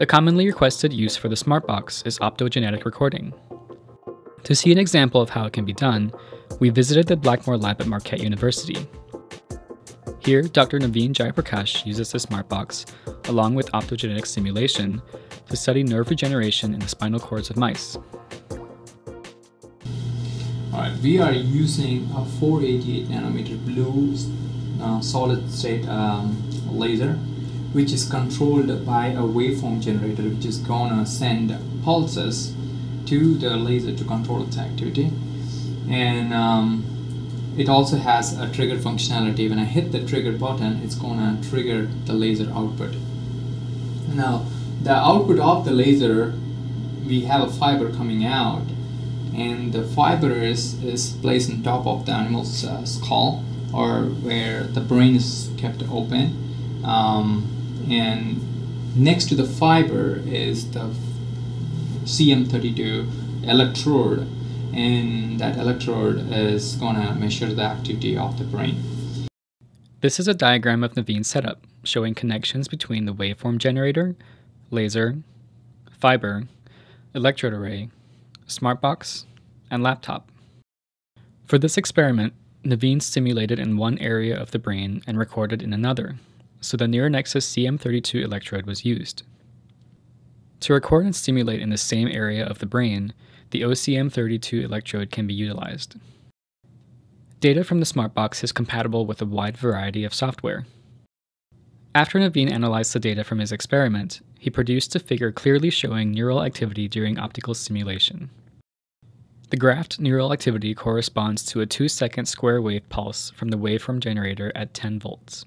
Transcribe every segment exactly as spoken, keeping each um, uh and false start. A commonly requested use for the smartbox is optogenetic recording. To see an example of how it can be done, we visited the Blackmore Lab at Marquette University. Here, Doctor Naveen Jayaprakash uses the smartbox, along with optogenetic stimulation, to study nerve regeneration in the spinal cords of mice. All right, we are using a four eighty-eight nanometer blue uh, solid-state um, laser, which is controlled by a waveform generator, which is gonna send pulses to the laser to control its activity. And um, it also has a trigger functionality. When I hit the trigger button, it's gonna trigger the laser output. Now, the output of the laser, we have a fiber coming out, and the fiber is, is placed on top of the animal's uh, skull, or where the brain is kept open. Um, and next to the fiber is the C M thirty-two electrode, and that electrode is gonna measure the activity of the brain. This is a diagram of Naveen's setup, showing connections between the waveform generator, laser, fiber, electrode array, smartbox, and laptop. For this experiment, Naveen stimulated in one area of the brain and recorded in another, so the NeuroNexus C M thirty-two electrode was used. To record and stimulate in the same area of the brain, the O C M thirty-two electrode can be utilized. Data from the smartbox is compatible with a wide variety of software. After Naveen analyzed the data from his experiment, he produced a figure clearly showing neural activity during optical stimulation. The graphed neural activity corresponds to a two second square wave pulse from the waveform generator at ten volts.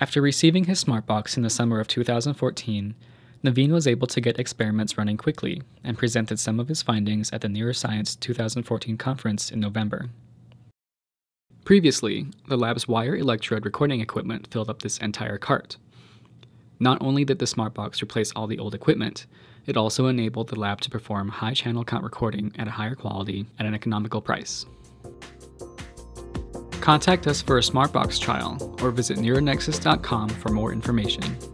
After receiving his smartbox in the summer of two thousand fourteen, Naveen was able to get experiments running quickly and presented some of his findings at the Neuroscience two thousand fourteen conference in November. Previously, the lab's wire electrode recording equipment filled up this entire cart. Not only did the smartbox replace all the old equipment, it also enabled the lab to perform high channel count recording at a higher quality at an economical price. Contact us for a smartbox trial or visit neuro nexus dot com for more information.